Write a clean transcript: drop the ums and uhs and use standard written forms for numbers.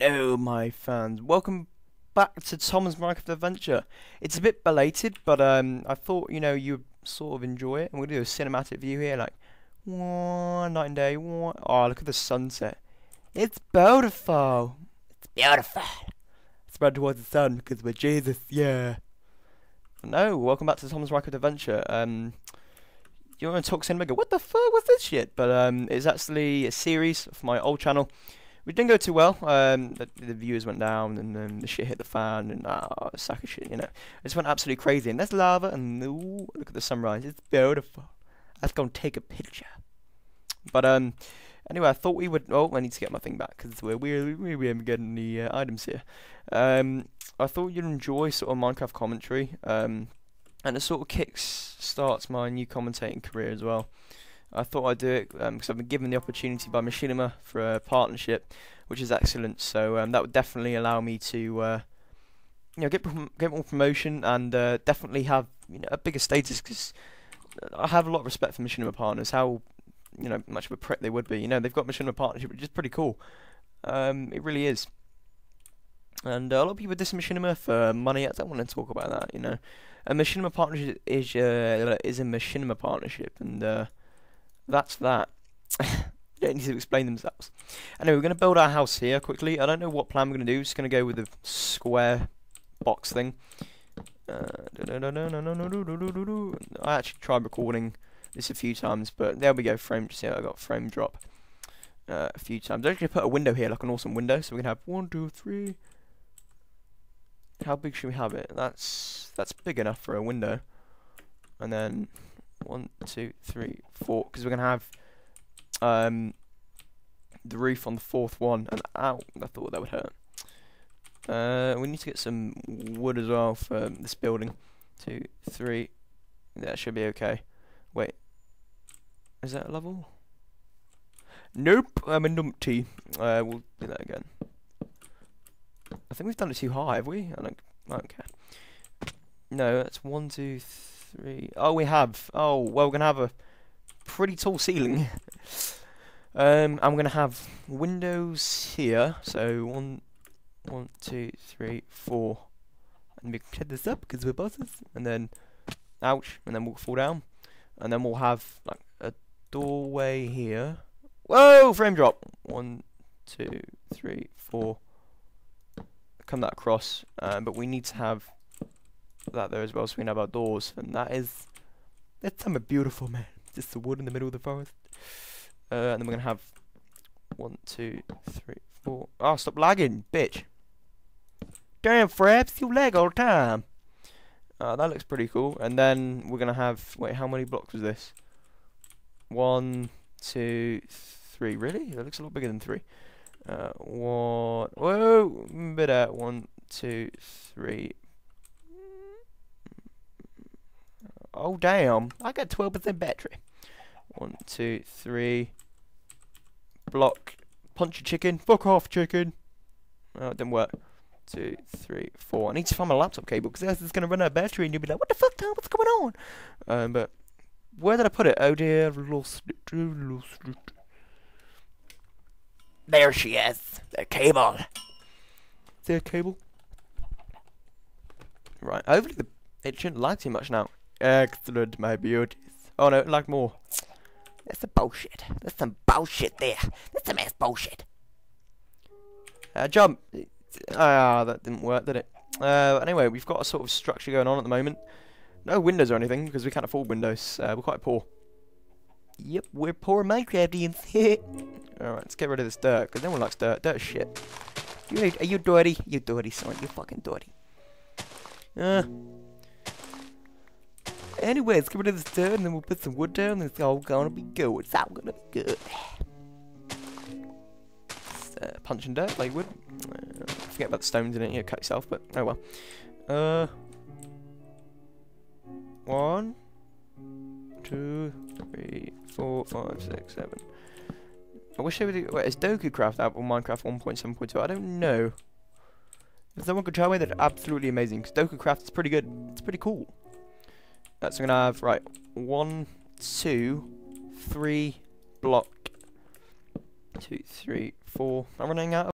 Hello my fans, welcome back to Tom's Minecraft Adventure. It's a bit belated, but I thought, you know, you'd sort of enjoy it. And we'll do a cinematic view here, like night and day. Oh, look at the sunset. It's beautiful. It's beautiful. It's spread towards the sun because we're Jesus, yeah. No, welcome back to Tom's Minecraft Adventure. You're gonna talk cinema, go, what the fuck was this shit? But it's actually a series of my old channel. We didn't go too well. The viewers went down, and the shit hit the fan, and sack of shit, you know. It just went absolutely crazy. And there's lava, and ooh, look at the sunrise. It's beautiful. Let's go and take a picture. But anyway, I thought we would. Oh, I need to get my thing back because we haven't getting the items here. I thought you'd enjoy sort of Minecraft commentary, and it sort of kickstarts my new commentating career as well. I thought I'd do it because I've been given the opportunity by Machinima for a partnership, which is excellent. So that would definitely allow me to, you know, get more promotion and definitely have, you know, a bigger status. Because I have a lot of respect for Machinima partners. How, you know, much of a prick they would be. You know, they've got Machinima partnership, which is pretty cool. It really is. And a lot of people diss Machinima for money. I don't want to talk about that. You know, a Machinima partnership is a Machinima partnership, and that's that. They don't need to explain themselves. Anyway, we're going to build our house here quickly. I don't know what plan we're going to do. We're just going to go with the square box thing. I actually tried recording this a few times, but there we go. Frame, just see how I got frame drop a few times. I'm actually going to put a window here, like an awesome window. So we're going to have 1, 2, 3. How big should we have it? That's big enough for a window. And then 1, 2, 3, 4, because we're gonna have the roof on the fourth one. And ow, I thought that would hurt. We need to get some wood as well for this building. 2, 3, that should be okay. Wait, is that a level? Nope, I'm a numpty. We'll do that again. I think we've done it too high, have we? I don't care. No, that's 1, 2, 3. Oh, we have. Oh, well, we're going to have a pretty tall ceiling. I'm going to have windows here. So, 1, 2, 3, 4. And we can set this up because we're bosses. And then, ouch. And then we'll fall down. And then we'll have, like, a doorway here. Whoa, frame drop. 1, 2, 3, 4. Come that across. But we need to have that there as well, so we can have our doors, and that's something beautiful, man. Just the wood in the middle of the forest. And then we're gonna have 1, 2, 3, 4. Oh, stop lagging, bitch! Damn, Fraps, you lag all the time. That looks pretty cool. And then we're gonna have, wait, how many blocks was this? 1, 2, 3. Really? That looks a lot bigger than 3. One. Whoa, bit out. 1, 2, 3. Oh damn, I got 12% battery. 1, 2, 3. Block. Punch a chicken. Fuck off, chicken. Oh, it didn't work. 2, 3, 4. I need to find my laptop cable because else it's going to run out of battery and you'll be like, what the fuck, Tom? What's going on? But where did I put it? Oh dear, lost it. Lost it. There she is. The cable. Is there a cable? Right, hopefully it shouldn't lag too much now. Excellent, my beauties. Oh no, like more. That's some bullshit. That's some bullshit there. That's some ass bullshit. Jump. Ah, that didn't work, did it? Anyway, we've got a sort of structure going on at the moment. No windows or anything, because we can't afford windows. We're quite poor. Yep, we're poor Minecraftians. Alright, let's get rid of this dirt, because no one likes dirt. Dirt is shit. Are you dirty? You dirty son, you fucking dirty. Anyway, let's get rid of this dirt and then we'll put some wood down and it's all gonna be good. It's all gonna be good. Punching dirt, like wood. Forget about the stones in it, you know, cut yourself, but oh well. 1, 2, 3, 4, 5, 6, 7. I wish they would do. Wait, is Doku Craft out on Minecraft 1.7.2? I don't know. If someone could tell me, that'd be absolutely amazing, because Doku Craft is pretty good. It's pretty cool. That's gonna have, right, 1, 2, 3, block, 2, 3, 4. I'm running out of